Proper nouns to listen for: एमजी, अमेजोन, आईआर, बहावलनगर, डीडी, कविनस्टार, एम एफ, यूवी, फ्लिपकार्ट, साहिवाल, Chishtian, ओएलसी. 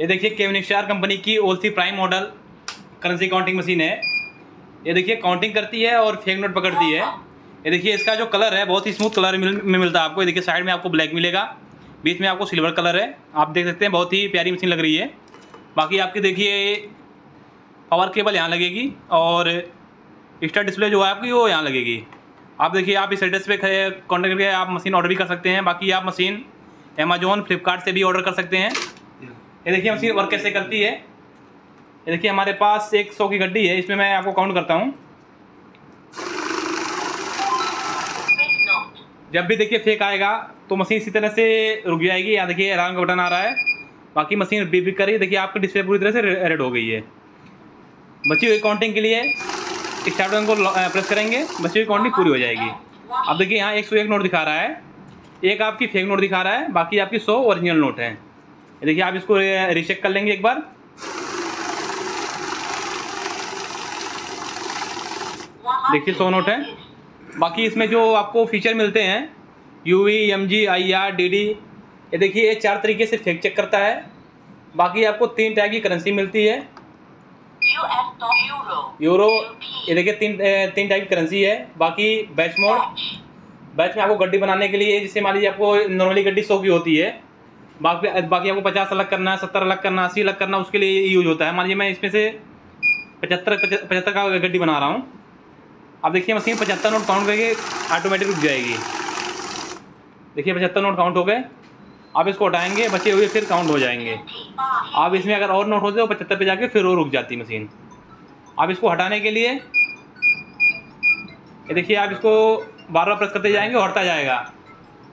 ये देखिए कविनस्टार कंपनी की ओएलसी prime model currency counting machine है। ये देखिए काउंटिंग करती है और फेक नोट पकड़ती है। ये देखिए इसका जो कलर है बहुत ही स्मूथ कलर में मिलता है आपको। ये देखिए साइड में आपको ब्लैक मिलेगा, बीच में आपको सिल्वर कलर है। आप देख सकते हैं बहुत ही प्यारी मशीन लग रही है। बाकी आपकी देखिए पावर केबल यहाँ लगेगी और एक्स्ट्रा डिस्प्ले जो है आपकी वो यहाँ लगेगी। आप देखिए आप इस एड्रेस पे कॉन्टैक्ट करके आप मशीन ऑर्डर भी कर सकते हैं। बाकी आप मशीन अमेजोन फ्लिपकार्ट से भी ऑर्डर कर सकते हैं। ये देखिए मशीन वर्क कैसे करती है। ये देखिए हमारे पास 100 की गड्डी है, इसमें मैं आपको काउंट करता हूँ। जब भी देखिए फेक आएगा तो मशीन इसी तरह से रुक जाएगी। यहाँ देखिए अलार्म का बटन आ रहा है। बाकी मशीन बीप बीप कर रही है। देखिए आपकी डिस्प्ले पूरी तरह से रेड हो गई है। बची हुई काउंटिंग के लिए स्टार्ट बटन को प्रेस करेंगे, बची हुई काउंटिंग पूरी हो जाएगी। आप देखिए यहाँ 101 नोट दिखा रहा है, एक आपकी फेक नोट दिखा रहा है, बाकी आपकी 100 ओरिजिनल नोट है। देखिए आप इसको रीचेक कर लेंगे एक बार। देखिए 100 नोट है। बाकी इसमें जो आपको फीचर मिलते हैं यूवी, एमजी, आईआर, डीडी, ये देखिए ये 4 तरीके से फेक चेक करता है। बाकी आपको 3 टाइप की करेंसी मिलती है, यूरो, ये देखिए तीन टाइप की करेंसी है। बाकी बैच मोड, बैच में आपको गड्डी बनाने के लिए, जैसे मान लीजिए आपको नॉर्मली गड्डी 100 की होती है, बाकी आपको 50 अलग करना है, 70 अलग करना, 80 अलग करना, उसके लिए यूज होता है। मान लीजिए मैं इसमें से 75 का गड्डी बना रहा हूँ। आप देखिए मशीन 75 नोट काउंट करके ऑटोमेटिक रुक जाएगी। देखिए 75 नोट काउंट हो गए। आप इसको हटाएंगे, बचे हुए फिर काउंट हो जाएंगे। आप इसमें अगर और नोट होते तो 75 पे जाके फिर वो रुक जाती मशीन। आप इसको हटाने के लिए ये देखिए आप इसको बार बार प्रेस करते जाएंगे और हटता जाएगा।